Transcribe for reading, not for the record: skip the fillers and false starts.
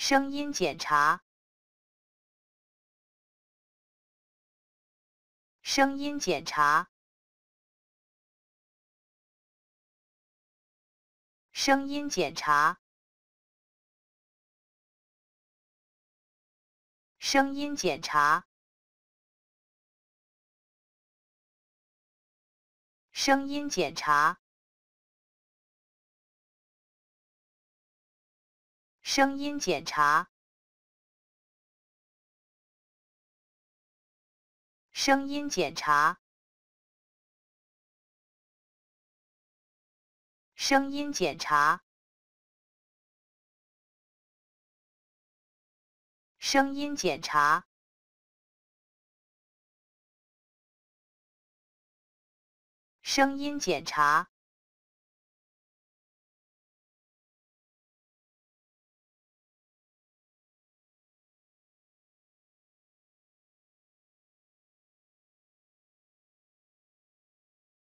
声音检查，声音检查，声音检查，声音检查，声音检查。 声音检查，声音检查，声音检查，声音检查，声音检查。